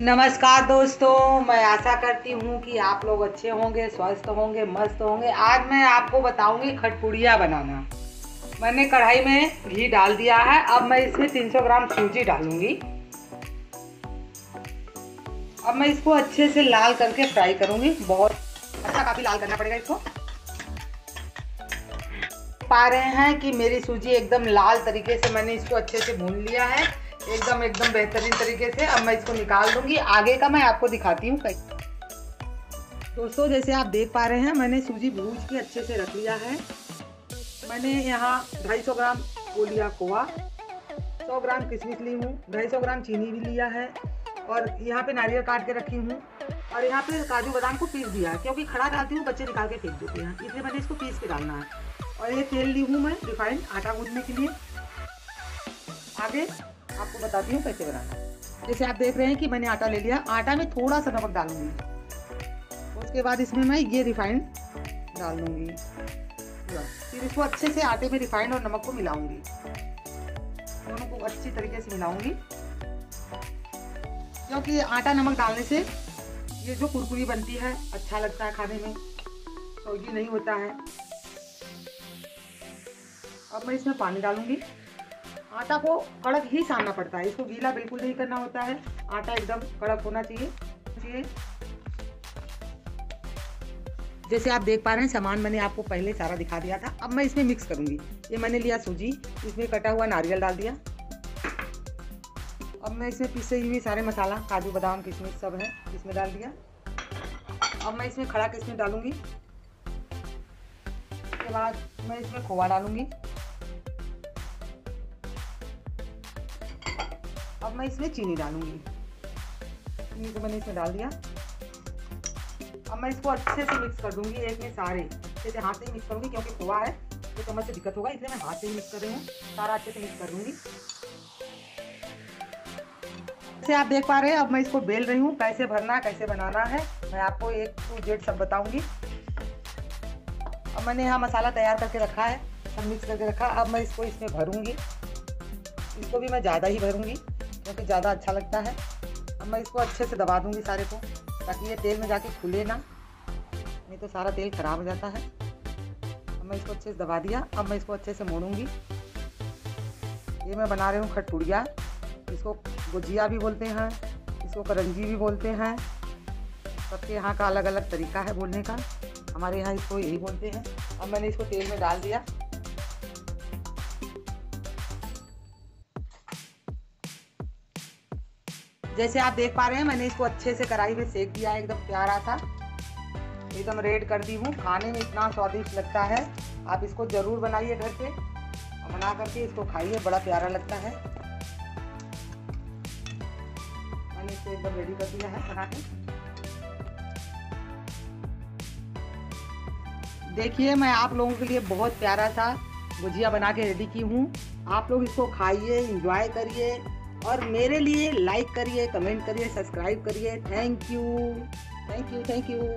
नमस्कार दोस्तों, मैं आशा करती हूँ कि आप लोग अच्छे होंगे, स्वस्थ होंगे, मस्त होंगे। आज मैं आपको बताऊँगी खटपुड़िया बनाना। मैंने कढ़ाई में घी डाल दिया है। अब मैं इसमें 300 ग्राम सूजी डालूँगी। अब मैं इसको अच्छे से लाल करके फ्राई करूँगी। बहुत अच्छा, काफ़ी लाल करना पड़ेगा इसको। पा रहे हैं कि मेरी सूजी एकदम लाल तरीके से मैंने इसको अच्छे से भून लिया है, एकदम बेहतरीन तरीके से। अब मैं इसको निकाल दूंगी। आगे का मैं आपको दिखाती हूँ। दोस्तों, जैसे आप देख पा रहे हैं, मैंने सूजी भूज के अच्छे से रख लिया है। मैंने यहाँ 250 ग्राम गोलिया कोआ, 100 ग्राम किशमिश ली हूँ, 250 ग्राम चीनी भी लिया है, और यहाँ पे नारियल काट के रखी हूँ, और यहाँ पे काजू बादाम को पीस दिया है, क्योंकि खड़ा डालती हूँ, बच्चे निकाल के फेंक देते हैं, इसलिए मैंने इसको पीस के डालना है। और ये तेल ली हूँ मैं रिफाइंड आटा गूंथने के लिए। आगे आपको बताती हूँ कैसे बनाना है। जैसे आप देख रहे हैं कि मैंने आटा ले लिया। आटा में थोड़ा सा नमक डालूंगी, उसके बाद इसमें मैं ये रिफाइंड डाल दूँगी। फिर इसको अच्छे से आटे में रिफाइंड और नमक को मिलाऊंगी, दोनों को अच्छी तरीके से मिलाऊंगी, क्योंकि आटा नमक डालने से ये जो कुरकुरी बनती है अच्छा लगता है खाने में, सौगी नहीं होता है। अब मैं इसमें पानी डालूंगी। आटा को कड़क ही सानना पड़ता है, इसको गीला बिल्कुल नहीं करना होता है। आटा एकदम कड़क होना चाहिए। जैसे आप देख पा रहे हैं, सामान मैंने आपको पहले सारा दिखा दिया था। अब मैं इसमें मिक्स करूंगी। ये मैंने लिया सूजी, इसमें कटा हुआ नारियल डाल दिया। अब मैं इसमें पिसे हुए सारे मसाला, काजू बादाम किशमिश सब है, इसमें डाल दिया। अब मैं इसमें खड़ा किशमिश डालूंगी। उसके बाद मैं इसमें खोआ डालूंगी। अब मैं इसमें चीनी डालूंगी। चीनी को मैंने इसमें डाल दिया। अब मैं इसको अच्छे से मिक्स कर दूंगी। एक में सारे अच्छे से हाथ से ही मिक्स करूंगी, क्योंकि खोआ है तो चम्मच से दिक्कत होगा, इसलिए मैं हाथ से ही मिक्स कर रही हूँ। सारा अच्छे से मिक्स कर दूंगी। जैसे आप देख पा रहे हैं, अब मैं इसको बेल रही हूँ। कैसे भरना, कैसे बनाना है, मैं आपको A to Z सब बताऊँगी। अब मैंने यहाँ मसाला तैयार करके रखा है, सब मिक्स करके रखा। अब मैं इसको इसमें भरूँगी। इसको भी मैं ज़्यादा ही भरूँगी, क्योंकि ज़्यादा अच्छा लगता है। अब मैं इसको अच्छे से दबा दूँगी सारे को, ताकि ये तेल में जाके खुले ना, नहीं तो सारा तेल खराब हो जाता है। अब मैं इसको अच्छे से दबा दिया। अब मैं इसको अच्छे से मोड़ूंगी। ये मैं बना रही हूँ खटपुड़िया। इसको गुजिया भी बोलते हैं, इसको करंजी भी बोलते हैं। सबके यहाँ का अलग अलग तरीका है बोलने का, हमारे यहाँ इसको यही बोलते हैं। अब मैंने इसको तेल में डाल दिया। जैसे आप देख पा रहे हैं, मैंने इसको अच्छे से कढ़ाई में सेक दिया है। एकदम प्यारा था, एकदम रेड कर दी हूँ। खाने में इतना स्वादिष्ट लगता है, आप इसको ज़रूर बनाइए घर पे, बना करके इसको खाइए, बड़ा प्यारा लगता है। मैंने इसको एकदम रेडी कर दिया है बना के। देखिए, मैं आप लोगों के लिए बहुत प्यारा सा गुजिया बना के रेडी की हूँ। आप लोग इसको खाइए, इंजॉय करिए, और मेरे लिए लाइक करिए, कमेंट करिए, सब्सक्राइब करिए। Thank you.